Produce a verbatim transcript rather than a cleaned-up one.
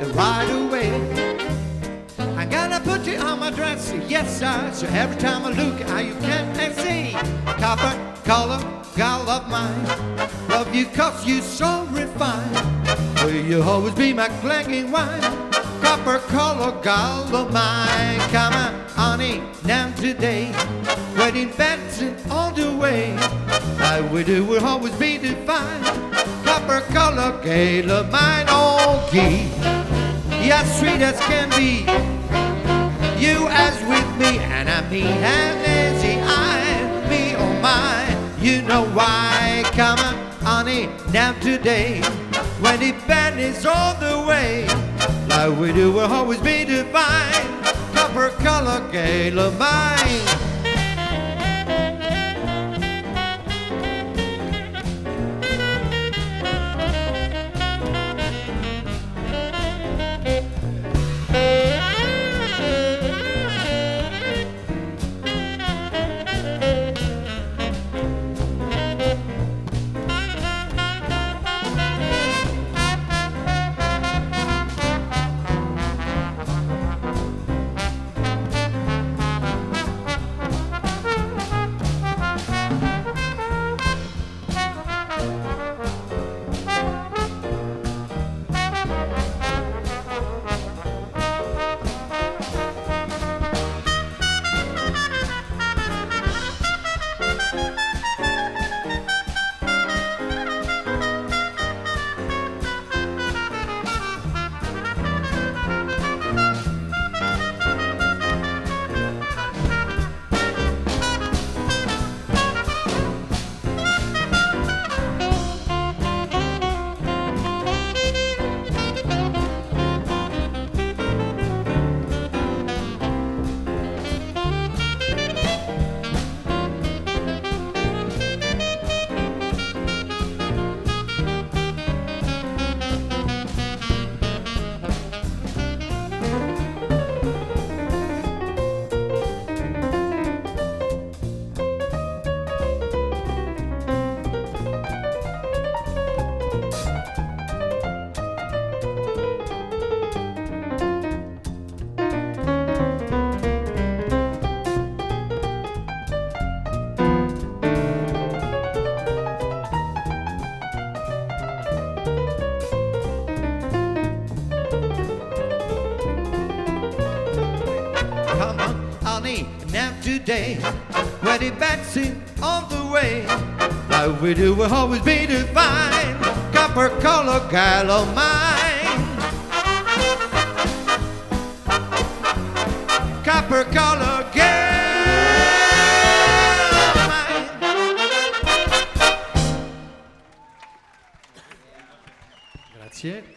and right away. I'm gonna put you on my dresser, yes sir. So every time I look at you, can't see. Copper, color, girl of mine, love you cause you're so refined. Will you always be my clanking wine? Copper, color, girl of mine. Come on, honey, now today. Wedding bands and all the way. My widow will always be defined. Copper color, gale of mine, oh gee. You're sweet as can be. You as with me, and I mean and Nancy, I, me oh my. You know why, come on, honey, now today. When the band is all the way, my widow will always be divine. Copper color, gale of mine. Come on, honey, now today. Where the bats in all the way. My widow will always be divine. Copper color, girl of mine. Copper color, girl of mine. Grazie.